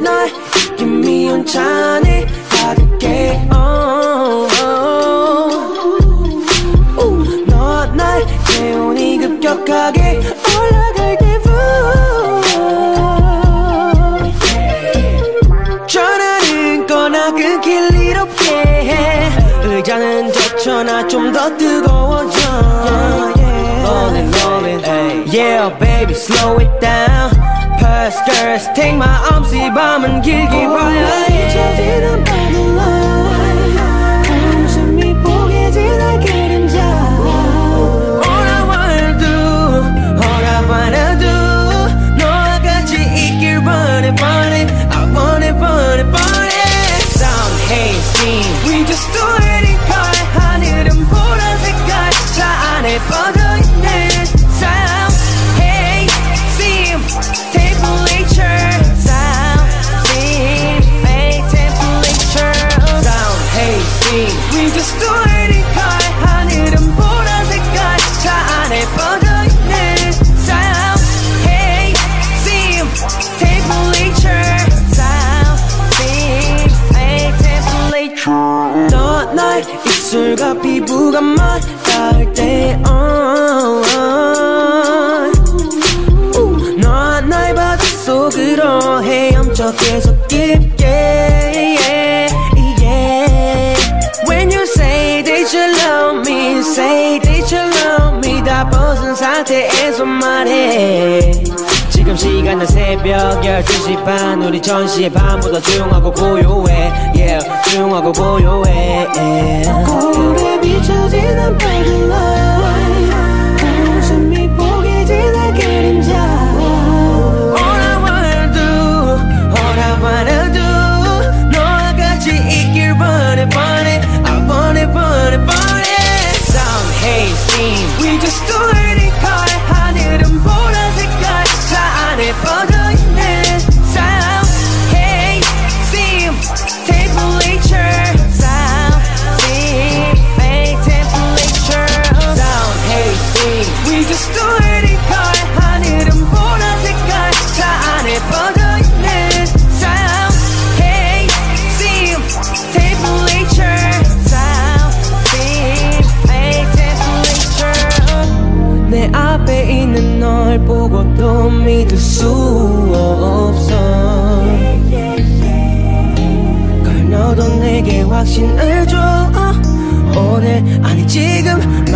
night, night. Give me on Johnny, 가득해. 너와 날 기온이 급격하게 올라갈 기분. 전화는 꺼나 끊길 일 없게 해. 의자는 젖혀나 좀 더 뜨거워져. Rolling, rolling, ay. Yeah, baby, slow it down. Purse, skirts, take my arms, see 밤은 길게 봐요. 잊혀지는 바늘로 당신이 보게 지나 그림자. All I wanna do, all I wanna do, 너와 같이 있길 바래 바래. I want it, want it, want it. Some haze steam, we just do it in color. 하늘은 보라 색깔, 차 안에 빠져 있네. We just do it in color. 하늘은 보라 색깔, 차 안에 뻗어 있네. Sound, hey, steam, temperature. Sound, steam, hey, temperature. 너와 나의 입술과 피부가 맞닿을 때, 너와 나의 바닷속으로 헤엄쳐 계속 깊게. Say that you love me 다 벗은 상태에서 말해. 지금 시간은 새벽 12시 반. 우리 전시의 밤보다 조용하고 고요해. Yeah, 조용하고 고요해. 거울에 비춰지는 밝은 light, 당신이 보게 지나 그림자. All I wanna do, all I wanna do, 너와 같이 있길 바래 바래. I want it, want it, want it. Hey, steam, we just do it in color. 하늘은 보라 색깔, 차 안에 뻗어 있네. Sound, hey, steam, temperature. Sound, steam, hey, temperature. Sound, hey, steam, we just do it in color. 하늘은 보라 색깔, 차 안에 뻗어 있네. Sound, hey, steam, temperature. 내 앞에 있는 널 보고도 믿을 수 없어. 걸 너도 내게 확신을 줘. 오늘 아니 지금